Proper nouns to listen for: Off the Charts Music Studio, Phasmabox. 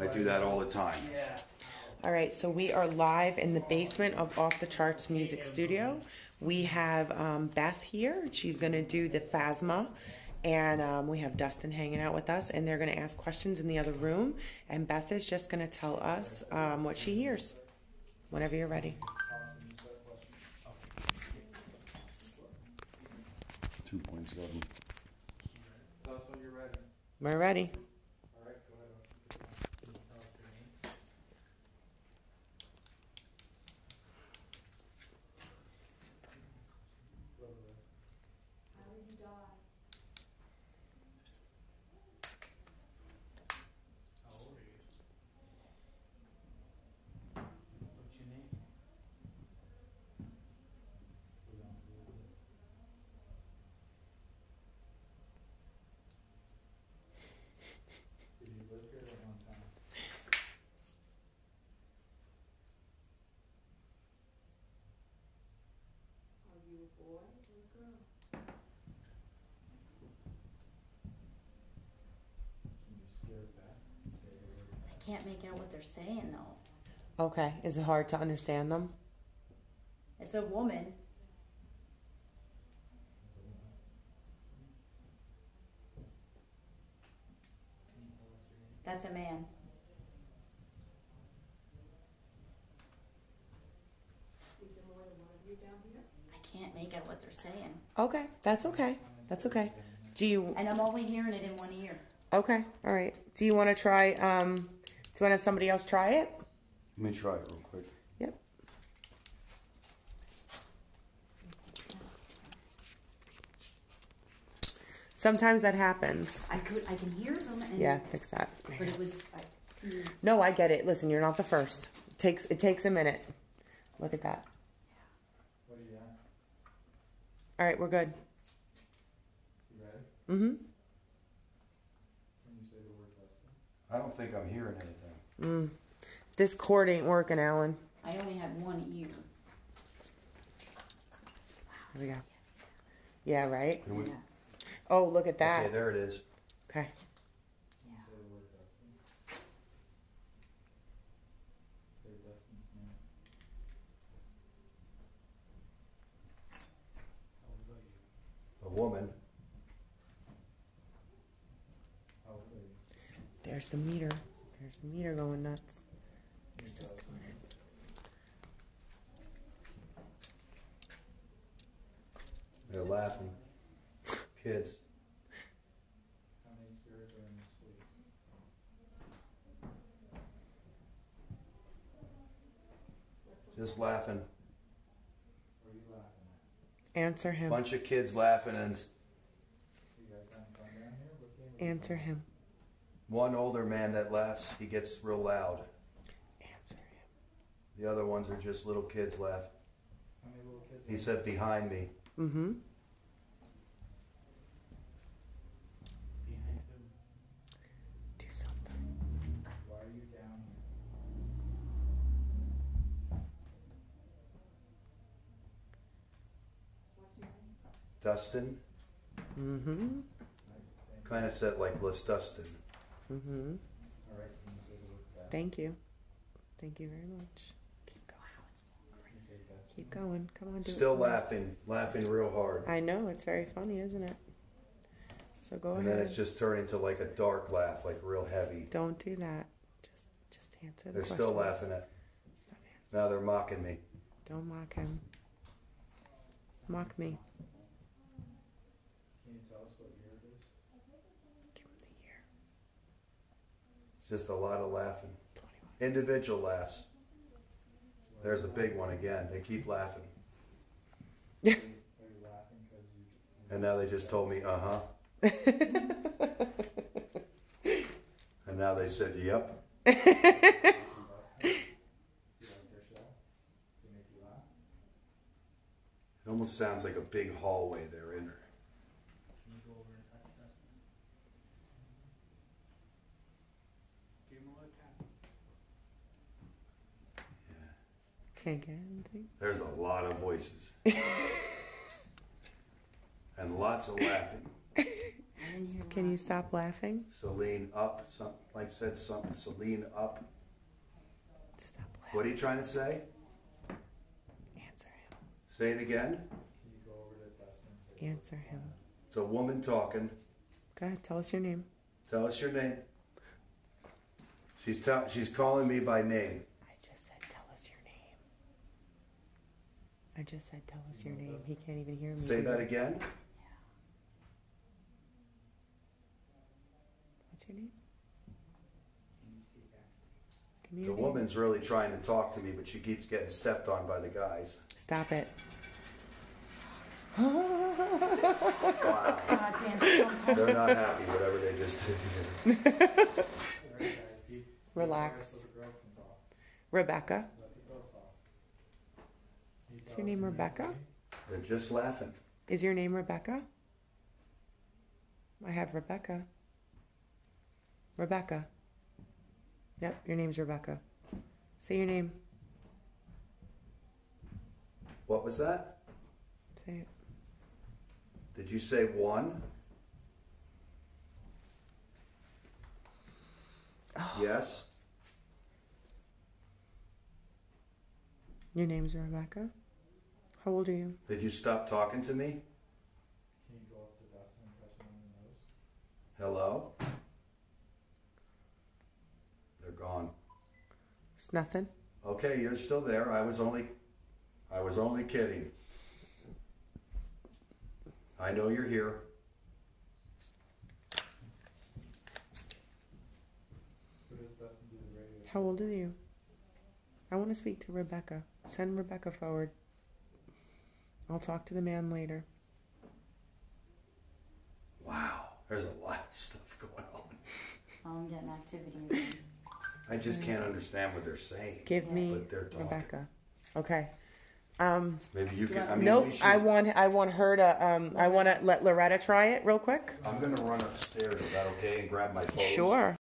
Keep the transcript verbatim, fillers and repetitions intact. I do that all the time. Yeah. All right, so we are live in the basement of Off the Charts Music Studio. We have um, Beth here. She's going to do the Phasma. And um, we have Dustin hanging out with us. And they're going to ask questions in the other room. And Beth is just going to tell us um, what she hears whenever you're ready. Two points got them. We're ready. Boy or girl? Can you scare it back and say it later? I can't make out what they're saying though. Okay, is it hard to understand them? It's a woman. That's a man. Can't make out what they're saying. Okay, that's okay. That's okay. Do you? And I'm only hearing it in one ear. Okay, all right. Do you want to try? Um, do you want to have somebody else try it? Let me try it real quick. Yep. Sometimes that happens. I could. I can hear them. And yeah, fix that. But it was. I, no, I get it. Listen, you're not the first. It takes. It takes a minute. Look at that. All right, we're good. You ready? Mm-hmm. Can you say the word Dustin? I don't think I'm hearing anything. Mm. This cord ain't working, Alan. I only have one ear. Wow. There we go. Yeah, right? We... Yeah. Oh, look at that. Okay, there it is. Okay. Yeah. Say the word Dustin. Say Dustin's name. Woman. There's the meter. There's the meter going nuts. It's just coming in. They're laughing. Kids. How many stairs are in this place? Just laughing. Answer him. Bunch of kids laughing and... Answer him. One older man that laughs, he gets real loud. Answer him. The other ones are just little kids laughing. How many little kids? He said behind me. Mm-hmm. Behind him. Do something. Why are you down here? Dustin. Mm-hmm. Kind of said like let's Dustin. Mm-hmm. All right. Can you say the word Beth? Thank you. Thank you very much. Keep going. Keep going. Come on. Do Still it laughing, laughing real hard. I know it's very funny, isn't it? So go and ahead. And then it's just turning to like a dark laugh, like real heavy. Don't do that. Just, just answer. They're the still questions. laughing at. Stop answering. Now they're mocking me. Don't mock him. Mock me. Just a lot of laughing. Individual laughs. There's a big one again. They keep laughing. And now they just told me, uh-huh. And now they said, yep. It almost sounds like a big hallway they're in. Can't get anything. There's a lot of voices. And lots of laughing. Can you stop laughing? Celine up. Some, like I said, some, Celine up. Stop laughing. What are you trying to say? Answer him. Say it again. Answer him. It's a woman talking. Go ahead. Tell us your name. Tell us your name. She's ta she's calling me by name. I just said, tell us your name. I just said, tell us your name. He can't even hear me. Say that again. Yeah. What's your name? Give me your name. The woman's really trying to talk to me, but she keeps getting stepped on by the guys. Stop it. Wow. God damn. They're not happy, whatever they just did. Relax. Rebecca. Is your name Rebecca? They're just laughing. Is your name Rebecca? I have Rebecca. Rebecca. Yep, your name's Rebecca. Say your name. What was that? Say it. Did you say one? Oh. Yes. Your name's Rebecca. How old are you? Did you stop talking to me? Can you go up to Dustin and touch him on the nose? Hello? They're gone. It's nothing. Okay, you're still there. I was only I was only kidding. I know you're here. How old are you? I want to speak to Rebecca. Send Rebecca forward. I'll talk to the man later. Wow, there's a lot of stuff going on. I'm getting activity. I just can't understand what they're saying. Give me but they're talking. Rebecca. Okay. Um, Maybe you can. I mean, nope. I want. I want her to. Um, I want to let Loretta try it real quick. I'm gonna run upstairs. Is that okay? And grab my clothes. Sure.